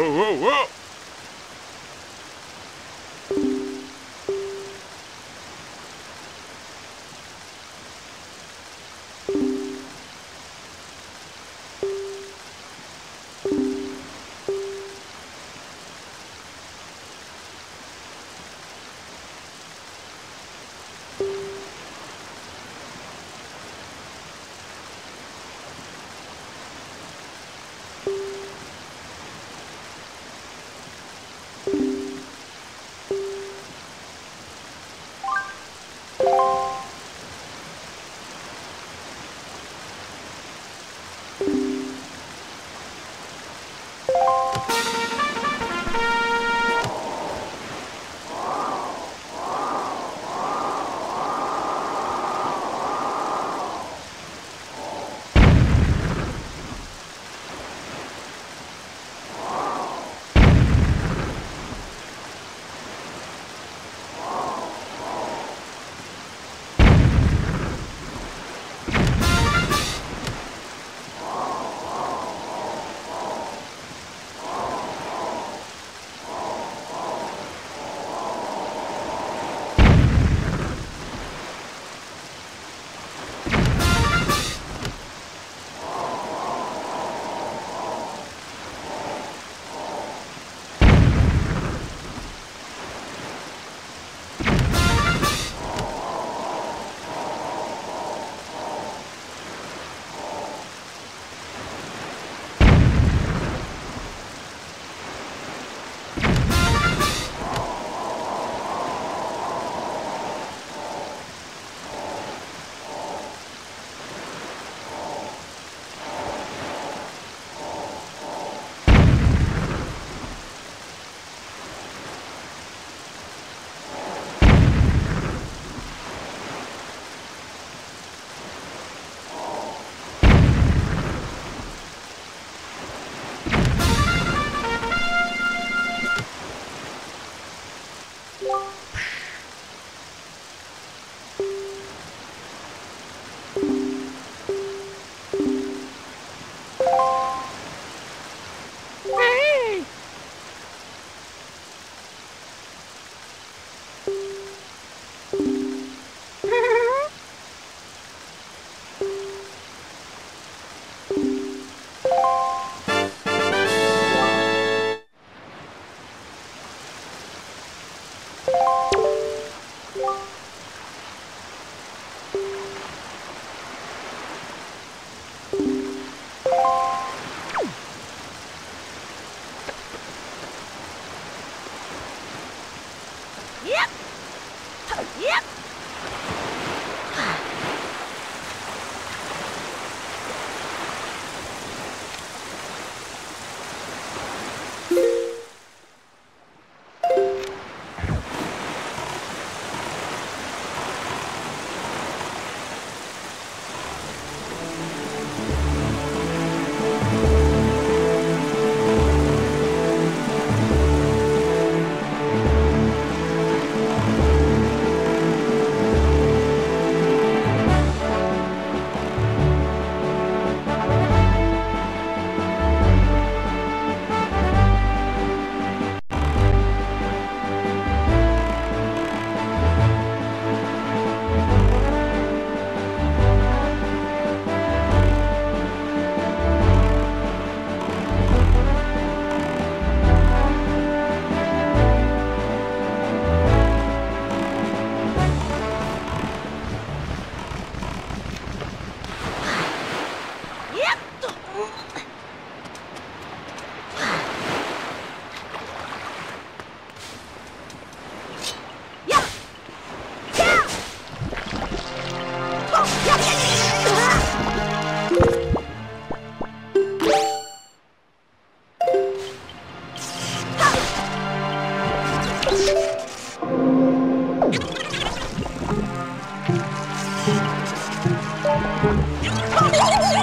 whoa.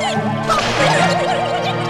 Oh,